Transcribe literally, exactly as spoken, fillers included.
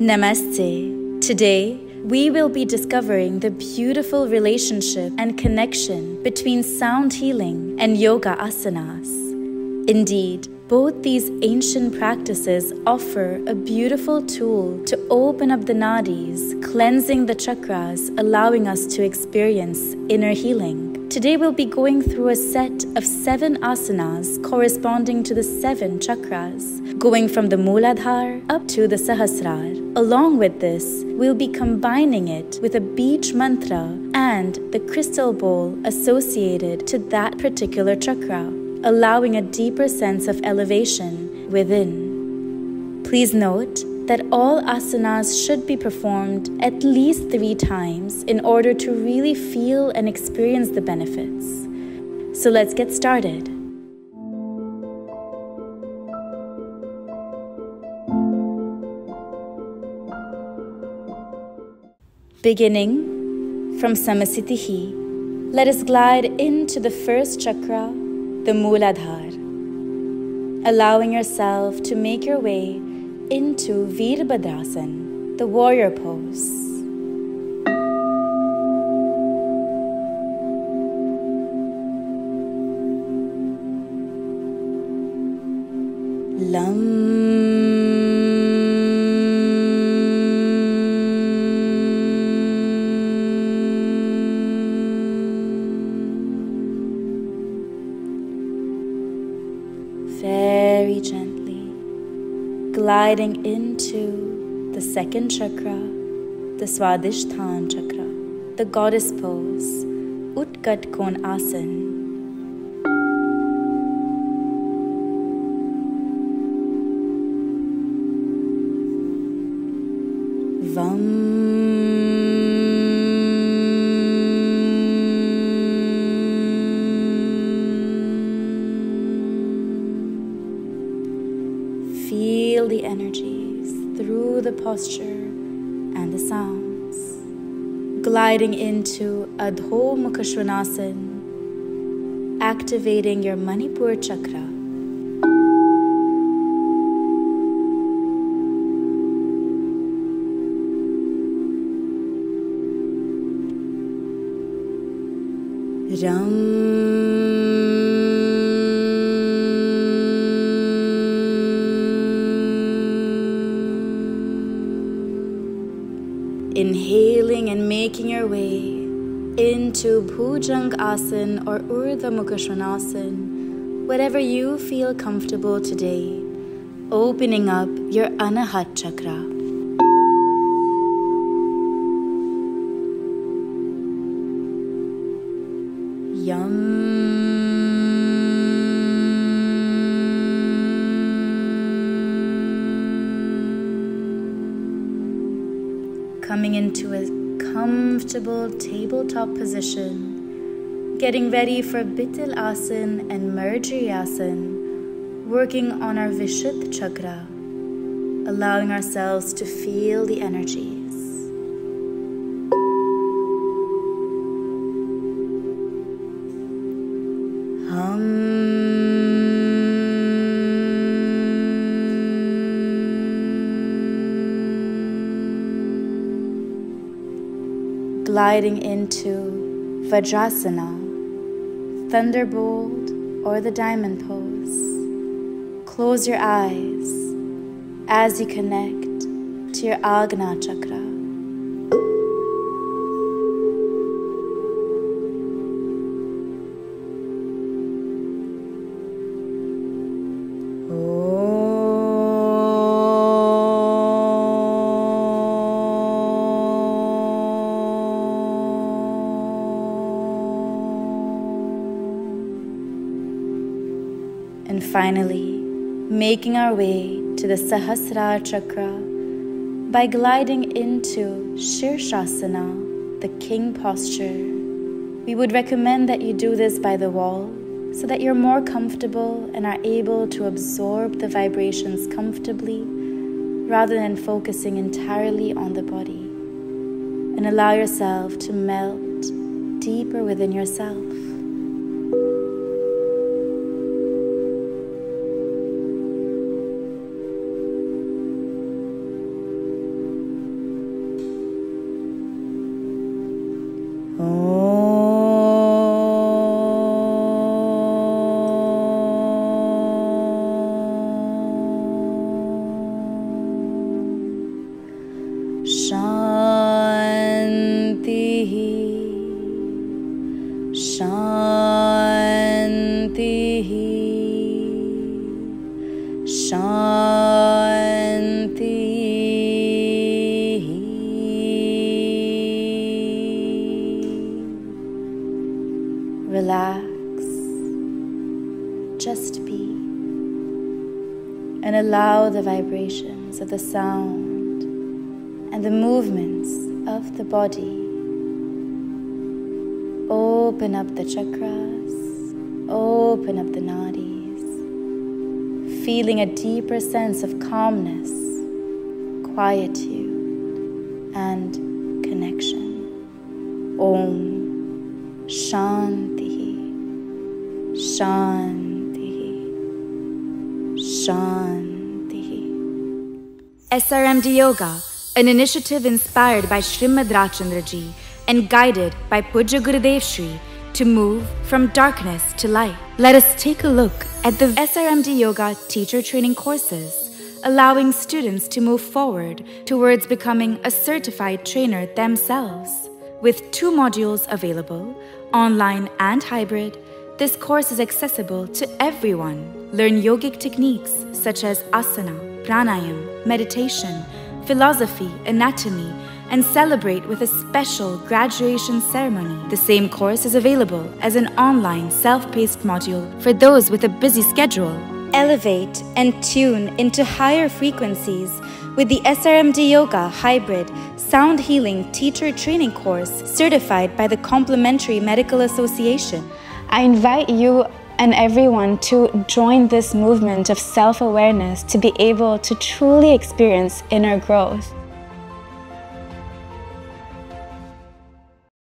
Namaste. Today, we will be discovering the beautiful relationship and connection between sound healing and yoga asanas. Indeed, both these ancient practices offer a beautiful tool to open up the nadis, cleansing the chakras, allowing us to experience inner healing. Today we'll be going through a set of seven asanas corresponding to the seven chakras, going from the Muladhara up to the Sahasrara. Along with this, we'll be combining it with a bija mantra and the crystal bowl associated to that particular chakra, allowing a deeper sense of elevation within. Please note that all asanas should be performed at least three times in order to really feel and experience the benefits. So let's get started. Beginning from Samasitihi, let us glide into the first chakra, the Muladhara, allowing yourself to make your way into Virabhadrasana, the warrior pose. Lam. Gliding into the second chakra, the Svadhisthana chakra, the goddess pose, Utkata Konasana. Vam. The energies through the posture and the sounds. Gliding into Urdhva Mukha Svanasana, activating your Manipura chakra. Ram. Inhaling and making your way into Bhujangasana or Urdhva Mukha Svanasana, whatever you feel comfortable today, opening up your Anahata chakra. Yum. Coming into a comfortable tabletop position, getting ready for Bitilasana and Marjaryasana, working on our Vishuddha chakra, allowing ourselves to feel the energies. Hum. Gliding into Vajrasana, thunderbolt or the diamond pose. Close your eyes as you connect to your Agna chakra. And finally, making our way to the Sahasrara chakra by gliding into Sirsasana, the king posture. We would recommend that you do this by the wall so that you're more comfortable and are able to absorb the vibrations comfortably rather than focusing entirely on the body. And allow yourself to melt deeper within yourself. and allow the vibrations of the sound and the movements of the body. Open up the chakras, open up the nadis, feeling a deeper sense of calmness, quietude, and connection. Om Shantihi, Shantihi, Shantihi. S R M D Yoga, an initiative inspired by Srimad Rachandra Ji and guided by Puja Gurudev Shri to move from darkness to light. Let us take a look at the S R M D Yoga teacher training courses, allowing students to move forward towards becoming a certified trainer themselves. With two modules available, online and hybrid, this course is accessible to everyone. Learn yogic techniques such as asana, pranayama, meditation, philosophy, anatomy, and celebrate with a special graduation ceremony. The same course is available as an online self-paced module for those with a busy schedule. Elevate and tune into higher frequencies with the S R M D Yoga Hybrid Sound Healing Teacher Training Course certified by the Complementary Medical Association. I invite you and everyone to join this movement of self-awareness to be able to truly experience inner growth.